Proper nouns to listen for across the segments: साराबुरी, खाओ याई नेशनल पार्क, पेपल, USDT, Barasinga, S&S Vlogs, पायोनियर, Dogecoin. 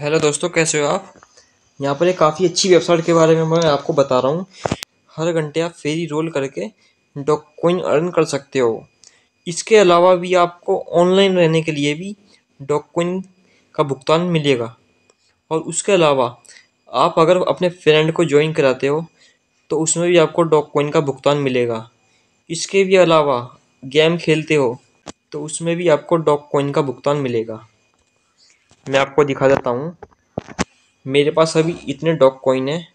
Hello दोस्तों, कैसे हो आप। यहाँ पर एक काफ़ी अच्छी वेबसाइट के बारे में मैं आपको बता रहा हूँ। हर घंटे आप फेरी रोल करके डॉगकॉइन अर्न कर सकते हो। इसके अलावा भी आपको ऑनलाइन रहने के लिए भी डॉगकॉइन का भुगतान मिलेगा। और उसके अलावा आप अगर अपने फ्रेंड को ज्वाइन कराते हो तो उसमें भी आपको डॉगकॉइन का भुगतान मिलेगा। इसके भी अलावा गेम खेलते हो तो उसमें भी आपको डॉगकॉइन का भुगतान मिलेगा। मैं आपको दिखा देता हूँ। मेरे पास अभी इतने डॉगकॉइन हैं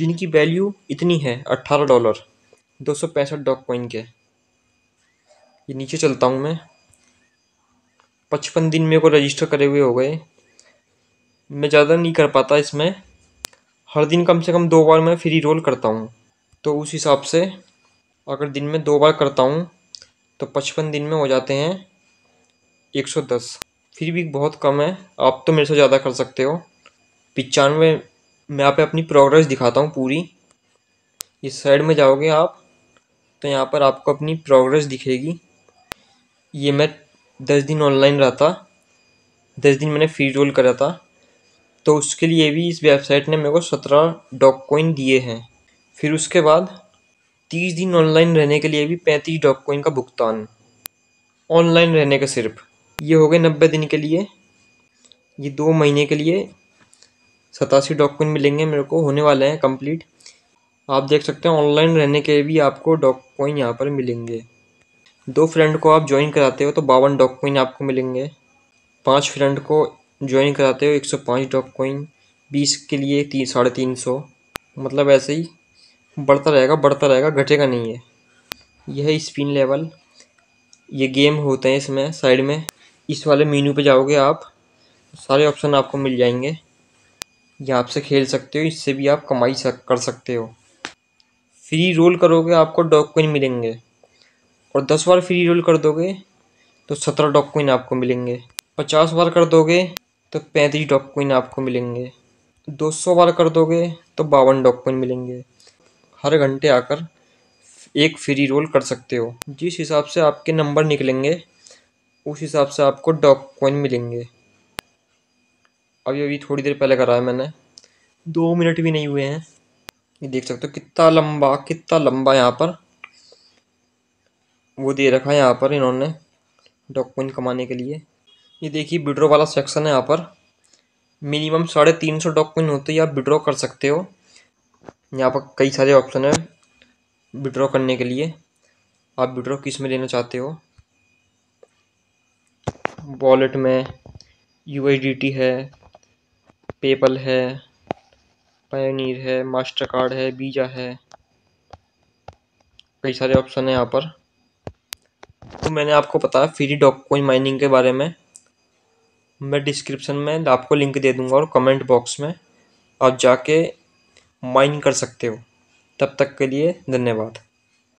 जिनकी वैल्यू इतनी है $18 265 डॉगकॉइन के। ये नीचे चलता हूँ मैं। 55 दिन मेरे को रजिस्टर करे हुए हो गए। मैं ज़्यादा नहीं कर पाता इसमें। हर दिन कम से कम 2 बार मैं फ्री रोल करता हूँ, तो उस हिसाब से अगर दिन में 2 बार करता हूँ तो 55 दिन में हो जाते हैं 110। फिर भी बहुत कम है, आप तो मेरे से ज़्यादा कर सकते हो। 95 मैं यहाँ पे अपनी प्रोग्रेस दिखाता हूँ पूरी। इस साइड में जाओगे आप तो यहाँ पर आपको अपनी प्रोग्रेस दिखेगी। ये मैं 10 दिन ऑनलाइन रहा था, 10 दिन मैंने फ्री रोल करा था, तो उसके लिए भी इस वेबसाइट ने मेरे को 17 डॉगकॉइन दिए हैं। फिर उसके बाद 30 दिन ऑनलाइन रहने के लिए भी 35 डॉगकॉइन का भुगतान, ऑनलाइन रहने के सिर्फ। ये हो गए 90 दिन के लिए। ये 2 महीने के लिए 87 डॉगकॉइन मिलेंगे मेरे को, होने वाले हैं कंप्लीट। आप देख सकते हैं ऑनलाइन रहने के भी आपको डॉगकॉइन यहाँ पर मिलेंगे। 2 फ्रेंड को आप ज्वाइन कराते हो तो 52 डॉगकॉइन आपको मिलेंगे। 5 फ्रेंड को ज्वाइन कराते हो 105 डॉगकॉइन। 20 के लिए 350। मतलब ऐसे ही बढ़ता रहेगा, घटेगा नहीं है। यह है स्पिन लेवल। ये गेम होते हैं इसमें। साइड में इस वाले मेन्यू पे जाओगे आप, सारे ऑप्शन आपको मिल जाएंगे। ये आपसे खेल सकते हो, इससे भी आप कमाई कर सकते हो। फ्री रोल करोगे आपको डॉगकॉइन मिलेंगे, और 10 बार फ्री रोल कर दोगे तो 17 डॉगकॉइन आपको मिलेंगे। 50 बार कर दोगे तो 35 डॉगकॉइन आपको मिलेंगे। 200 बार कर दोगे तो 52 डॉगकॉइन मिलेंगे। हर घंटे आकर एक फ्री रोल कर सकते हो। जिस हिसाब से आपके नंबर निकलेंगे उस हिसाब से आपको डॉगकॉइन मिलेंगे। अभी थोड़ी देर पहले करा है मैंने, 2 मिनट भी नहीं हुए हैं। ये देख सकते हो कितना लंबा यहाँ पर वो दे रखा है। यहाँ पर इन्होंने डॉगकॉइन कमाने के लिए, ये देखिए विड्रॉ वाला सेक्शन है। यहाँ पर मिनिमम 350 डॉगकॉइन होते ही आप विड्रॉ कर सकते हो। यहाँ पर कई सारे ऑप्शन है विड्रॉ करने के लिए। आप विड्रॉ किस में लेना चाहते हो, वॉलेट में, USDT है, पेपल है, पायोनियर है, मास्टर कार्ड है, वीजा है, कई सारे ऑप्शन है यहाँ पर। तो मैंने आपको बताया फ्री डॉगकॉइन माइनिंग के बारे में। मैं डिस्क्रिप्शन में आपको लिंक दे दूँगा, और कमेंट बॉक्स में आप जाके माइन कर सकते हो। तब तक के लिए धन्यवाद।